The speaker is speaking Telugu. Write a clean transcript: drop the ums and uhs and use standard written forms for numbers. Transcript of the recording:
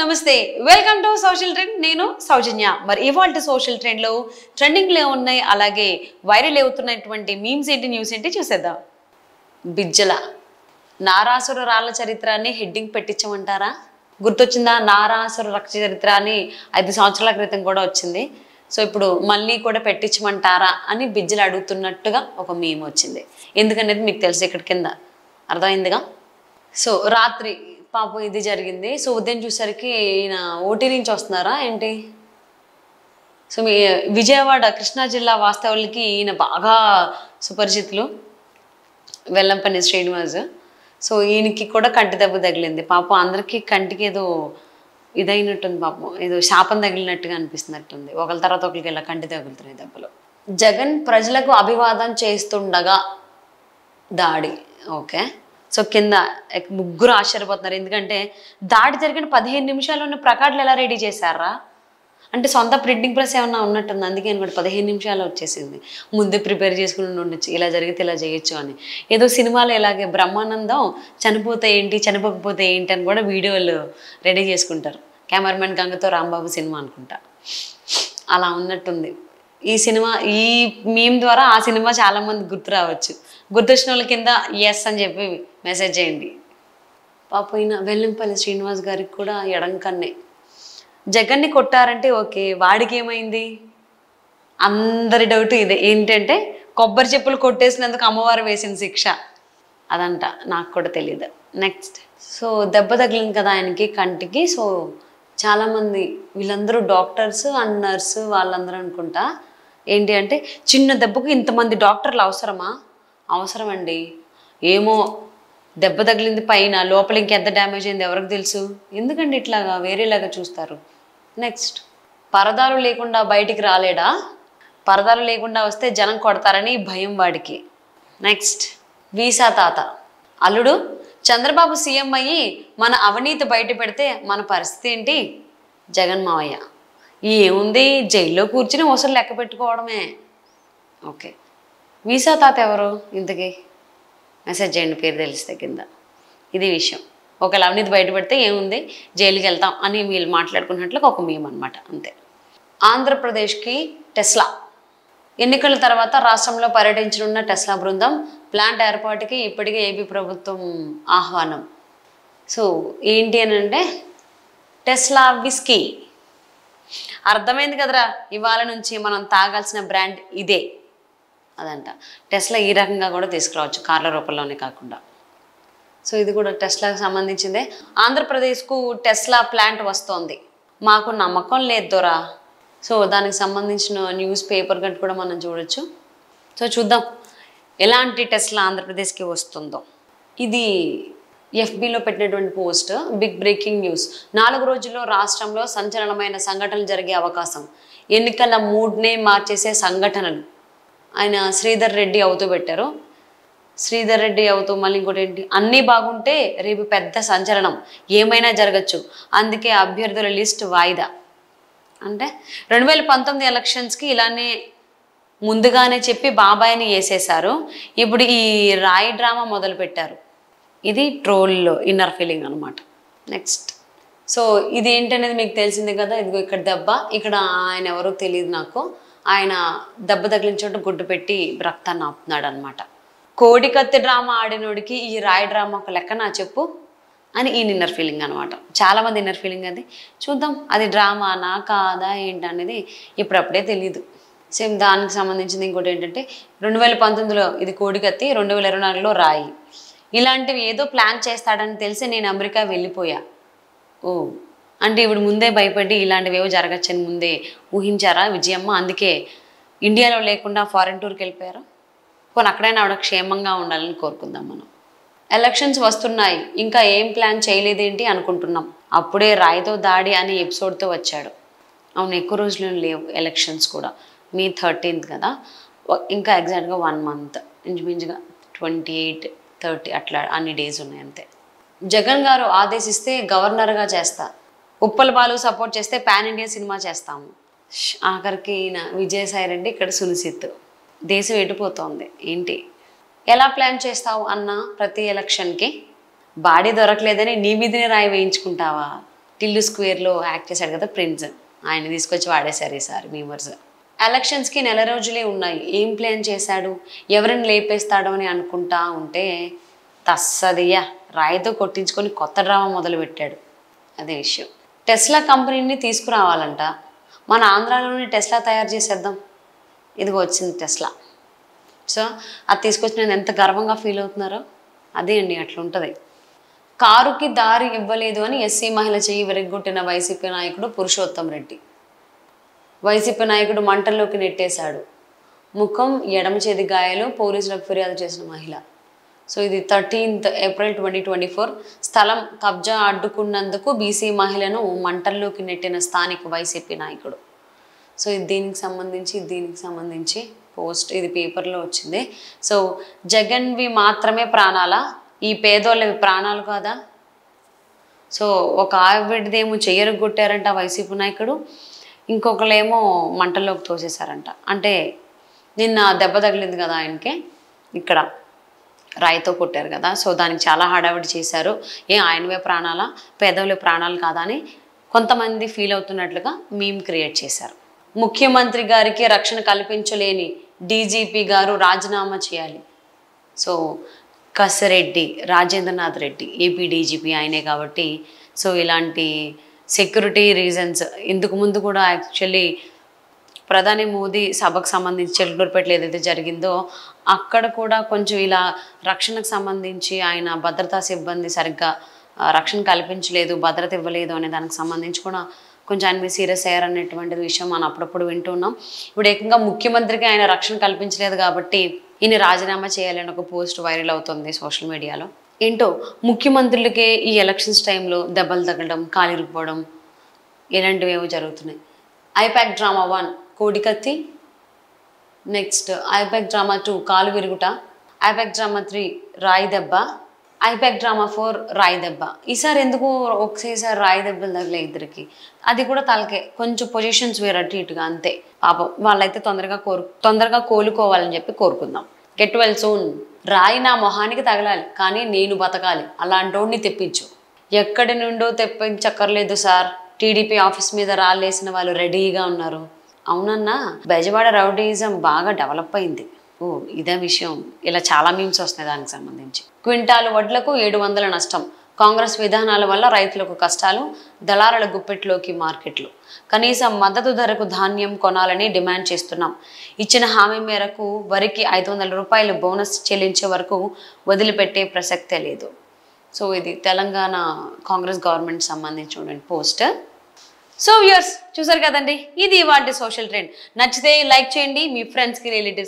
నమస్తే వెల్కమ్ టు సోషల్ ట్రెండ్ నేను సౌజన్య మరి ఇవాల్టి సోషల్ ట్రెండ్ లో ట్రెండింగ్ లో ఉన్నాయి అలాగే వైరల్ అవుతున్నటువంటి మీమ్స్ ఏంటి న్యూస్ ఏంటి చూసేద్దాం బిజ్జల నారాసుర రాళ్ల చరిత్రని హెడ్డింగ్ పెట్టించమంటారా గుర్తొచ్చిందా నారాసుర రక్త చరిత్రని 5 సంవత్సరాల క్రితం కూడా వచ్చింది సో ఇప్పుడు మళ్ళీ కూడా పెట్టించమంటారా అని బిజ్జల అడుగుతున్నట్టుగా ఒక మీమ్ వచ్చింది ఎందుకనేది మీకు తెలుసు ఇక్కడికింద అర్థమైందిగా సో రాత్రి పాపం ఇది జరిగింది సో ఉదయం చూసరికి నా ఓటీ నుంచి వస్తున్నారా ఏంటి సో మీ విజయవాడ కృష్ణా జిల్లా వాస్తవులకి ఈయన బాగా సుపరిచితులు వెల్లంపల్లి శ్రీనివాస్ సో ఈయనకి కూడా కంటి దెబ్బ తగిలింది పాపం అందరికీ కంటికి ఏదో ఇదైనట్టుంది పాపం ఏదో శాపం తగిలినట్టుగా అనిపిస్తున్నట్టుంది ఒకళ్ళ తర్వాత ఒకరికి ఇలా కంటి తగులుతున్నాయి దెబ్బలు జగన్ ప్రజలకు అభివాదం చేస్తుండగా దాడి ఓకే సో కింద ముగ్గురు ఆశ్చర్యపోతున్నారు ఎందుకంటే దాడి జరిగిన 15 నిమిషాల్లోనే ప్రకాటలు ఎలా రెడీ చేశారా అంటే సొంత ప్రింటింగ్ ప్రెస్ ఏమన్నా ఉన్నట్టుంది అందుకే కూడా 15 నిమిషాలు వచ్చేసింది ముందే ప్రిపేర్ చేసుకుని ఉండొచ్చు ఇలా జరిగితే ఇలా చేయొచ్చు అని ఏదో సినిమాలో ఇలాగే బ్రహ్మానందం చనిపోతే ఏంటి చనిపోకపోతే ఏంటి అని కూడా వీడియోలు రెడీ చేసుకుంటారు కెమెరామెన్ గంగతో రాంబాబు సినిమా అనుకుంటా అలా ఉన్నట్టుంది ఈ సినిమా ఈ మీమ్ ద్వారా ఆ సినిమా చాలామంది గుర్తు రావచ్చు గుర్తొచ్చిన వాళ్ళ కింద ఎస్ అని చెప్పి మెసేజ్ చేయండి పాప అయిన వెల్లంపల్లి శ్రీనివాస్ గారికి కూడా ఎడంకన్నే జగన్ని కొట్టారంటే ఓకే వాడికి ఏమైంది అందరి డౌట్ ఇదే ఏంటంటే కొబ్బరి చెప్పులు కొట్టేసినందుకు అమ్మవారు వేసిన శిక్ష అదంట నాకు కూడా తెలియదు నెక్స్ట్ సో దెబ్బ తగిలింది కదా ఆయనకి కంటికి సో చాలామంది వీళ్ళందరూ డాక్టర్స్ అండ్ నర్సు వాళ్ళందరూ అనుకుంటా ఏంటి అంటే చిన్న దెబ్బకు ఇంతమంది డాక్టర్లు అవసరమా అవసరం అండి ఏమో దెబ్బ తగిలింది పైన లోపల ఇంకెంత డ్యామేజ్ అయింది ఎవరికి తెలుసు ఎందుకండి ఇట్లాగా వేరేలాగా చూస్తారు నెక్స్ట్ పరదాలు లేకుండా బయటికి రాలేడా పరదాలు లేకుండా వస్తే జనం కొడతారని భయం వాడికి నెక్స్ట్ వీసా తాత అల్లుడు చంద్రబాబు సీఎం అయ్యి మన అవినీతి బయట పెడితే మన పరిస్థితి ఏంటి జగన్ మావయ్య ఏముంది జైల్లో కూర్చుని అవసరం లెక్క పెట్టుకోవడమే ఓకే వీసా తాత ఎవరు ఇంతకీ మెసేజ్ చేయండి పేరు తెలిస్తే కింద ఇది విషయం ఒకవేళ అవినీతి బయట పెడితే ఏముంది జైలుకి వెళ్తాం అని వీళ్ళు మాట్లాడుకున్నట్లుగా ఒక మేము అనమాట అంతే ఆంధ్రప్రదేశ్కి టెస్లా ఎన్నికల తర్వాత రాష్ట్రంలో పర్యటించనున్న టెస్లా బృందం ప్లాంట్ ఏర్పాటుకి ఇప్పటికే ఏపీ ప్రభుత్వం ఆహ్వానం సో ఏంటి అని అంటే టెస్లా విస్కీ అర్థమైంది కదరా ఇవాళ నుంచి మనం తాగాల్సిన బ్రాండ్ ఇదే అదంట టెస్లా ఈ రకంగా కూడా తీసుకురావచ్చు కార్ల రూపంలోనే కాకుండా సో ఇది కూడా టెస్లాకు సంబంధించిందే ఆంధ్రప్రదేశ్కు టెస్లా ప్లాంట్ వస్తోంది మాకు నమ్మకం లేదురా సో దానికి సంబంధించిన న్యూస్ పేపర్ గంట కూడా మనం చూడొచ్చు సో చూద్దాం ఎలాంటి టెస్లా ఆంధ్రప్రదేశ్కి వస్తుందో ఇది ఎఫ్బీలో పెట్టినటువంటి పోస్ట్ బిగ్ బ్రేకింగ్ న్యూస్ 4 రోజుల్లో రాష్ట్రంలో సంచలనమైన సంఘటనలు జరిగే అవకాశం ఎన్నికల మూడ్నే మార్చేసే సంఘటనలు ఆయన శ్రీధర్ రెడ్డి అవుతూ పెట్టారు శ్రీధర్ రెడ్డి అవుతూ మళ్ళీ ఇంకోటి ఏంటి అన్నీ బాగుంటే రేపు పెద్ద సంచలనం ఏమైనా జరగచ్చు అందుకే అభ్యర్థుల లిస్ట్ వాయిదా అంటే 2019 ఎలక్షన్స్కి ఇలానే ముందుగానే చెప్పి బాబాయ్ని వేసేశారు ఇప్పుడు ఈ రాయి డ్రామా మొదలుపెట్టారు ఇది ట్రోల్లో ఇన్నర్ ఫీలింగ్ అనమాట నెక్స్ట్ సో ఇది ఏంటనేది మీకు తెలిసిందే కదా ఇదిగో ఇక్కడ దెబ్బ ఇక్కడ ఆయన ఎవరో తెలియదు నాకు ఆయన దెబ్బ తగిలించడం గుడ్డు పెట్టి రక్తాన్ని ఆపుతున్నాడు అనమాట కోడి కత్తి డ్రామా ఆడినోడికి ఈ రాయి డ్రామా ఒక లెక్క నా చెప్పు అని ఈ ఇన్నర్ ఫీలింగ్ అనమాట చాలామంది ఇన్నర్ ఫీలింగ్ అది చూద్దాం అది డ్రామానా కాదా ఏంటనేది ఇప్పుడప్పుడే తెలియదు సేమ్ దానికి సంబంధించింది ఇంకోటి ఏంటంటే 2019లో ఇది కోడికత్తి 2024లో రాయి ఇలాంటివి ఏదో ప్లాన్ చేస్తాడని తెలిసి నేను అమెరికా వెళ్ళిపోయా ఓ అంటే ఇప్పుడు ముందే భయపడి ఇలాంటివేవో జరగచ్చని ముందే ఊహించారా విజయమ్మ అందుకే ఇండియాలో లేకుండా ఫారెన్ టూర్కి వెళ్ళిపోయారు పోనీ అక్కడైనా ఆవిడ క్షేమంగా ఉండాలని కోరుకుందాం మనం ఎలక్షన్స్ వస్తున్నాయి ఇంకా ఏం ప్లాన్ చేయలేదేంటి అనుకుంటున్నాం అప్పుడే రాయితో దాడి అనే ఎపిసోడ్తో వచ్చాడు అవును ఎక్కువ రోజులు లేవు ఎలక్షన్స్ కూడా May 13 కదా ఇంకా ఎగ్జాక్ట్గా 1 month ఇంచుమించుగా 28, 30 అట్లా అన్ని డేస్ ఉన్నాయి అంతే జగన్ గారు ఆదేశిస్తే గవర్నర్గా చేస్తా ఉప్పల బాలు సపోర్ట్ చేస్తే పాన్ ఇండియా సినిమా చేస్తాము ఆఖరికి ఈయన విజయసాయి రెడ్డి ఇక్కడ సునిశిత్ దేశం ఎటుపోతోంది ఏంటి ఎలా ప్లాన్ చేస్తావు అన్న ప్రతి ఎలక్షన్కి బాడీ దొరకలేదని నీ మీదనే రాయి వేయించుకుంటావా Tillu Square lo act chesaru kada Prince. Ayana teesukochi vadesaru ee sari memers. Elections ki nela rojule unnayi. Em plan chesadu? Evarani lepestadu ani anukunta unte tassadiya raido kottinchukoni kotta drama modalu pettadu. Ade vishayam. Tesla company ni teesukuravalanta. Mana Andhraloni Tesla tayaru cheseddam. Idigo ochindi Tesla. So adi teesukochina enta garvanga feel avutunnaro. Ade andi atla untadi. Karuki Dari Ivaledoni, a sea Mahilachi, very good in a Vaisipan Ikudu, Purushotam Reddy. Vaisipan Ikudu Mantalokine Tesadu. Mukam Yadamche the Gailo, Poris Lakfuria Chesna Mahila. So the 13th April 2024, Stalam Kabja Adukunandaku, BC Mahilano, Mantalokine Tenastanic Vaisipan Ikudu. So Din Samandinchi, post the paper lochinde. So Jagan vi Matrame Pranala. ఈ పేదోళ్ళవి ప్రాణాలు కాదా సో ఒక ఆవిడదేమో చెయ్యరు కొట్టారంట వైసీపీ నాయకుడు ఇంకొకలేమో మంటలోకి తోసేసారంట అంటే నిన్న దెబ్బ తగిలింది కదా ఆయనకి ఇక్కడ రాయితో కొట్టారు కదా సో దానికి చాలా హడావిడి చేశారు ఏ ఆయనవే ప్రాణాల పేదోళ్ళే ప్రాణాలు కాదా అని కొంతమంది ఫీల్ అవుతున్నట్లుగా మీమ్ క్రియేట్ చేశారు ముఖ్యమంత్రి గారికి రక్షణ కల్పించలేని డీజీపీ గారు రాజీనామా చేయాలి so Kasareddy, Rajendranath Reddy, AP DGP ayine kabatti so ilanti security reasons induku mundu kuda actually Pradhani Modi sabhaku sambandhinchi Chelgurupetlo edaithe jarigindo akkada kuda koncham ila rakshanaku sambandhinchi ayina bhadrata sibbandi sarigga rakshana kalpinchaledu bhadrata ivvaledu ane daniki sambandhinchi kuda కొంచెం ఆయన సీరియస్ అయ్యారు అనేటువంటి విషయం మనం అప్పుడప్పుడు వింటున్నాం ఇప్పుడు ఏకంగా ముఖ్యమంత్రికి ఆయన రక్షణ కల్పించలేదు కాబట్టి ఈయన రాజీనామా చేయాలని ఒక పోస్ట్ వైరల్ అవుతుంది సోషల్ మీడియాలో ఏంటో ముఖ్యమంత్రులకే ఈ ఎలక్షన్స్ టైంలో దెబ్బలు తగలడం కాలిరిపోవడం ఇలాంటివేవో జరుగుతున్నాయి ఐపాక్ డ్రామా 1 కోడికత్తి నెక్స్ట్ ఐపాక్ డ్రామా 2 కాలు విరుగుట ఐపాక్ డ్రామా 3 రాయి దెబ్బ IPAC drama for Rai Debba. Isar Enduku Oxisa Rai Debba Ladriki. Adikuda Talke, Concho positions were at it Gante. Valata Tondraga Koluko Valanjepe Korkuna. Get well soon. Raina Mohanik Tagal, Kani Ninu Batakali, Alandoni Tepicho. Yakadanundo Tepin Chakarle Dusar, TDP office me the Rales Naval Rediga on Naru. Aunana, Bajavada Rowdyism Baga developa in the oh, this is a very good thing. Quintal Vadlaku, 700 Nastam, Congress Vidhanala Valla, Raithlaku Kastalu, Dalarala Guppetloki Marketlo. Kanisa Madadu Dharaku Dhanyam Konalani demand Chestunam. Ichina Hami Meraku, Variki Aidonal Rupaila bonus Chelinchavarku, Vadilipete Prasakte Ledu. So, with the Telangana Congress government Samanichunan poster. So, viewers, choose Kadandi, this is the social trend. Nachite, like Chendi, my friends, relatives.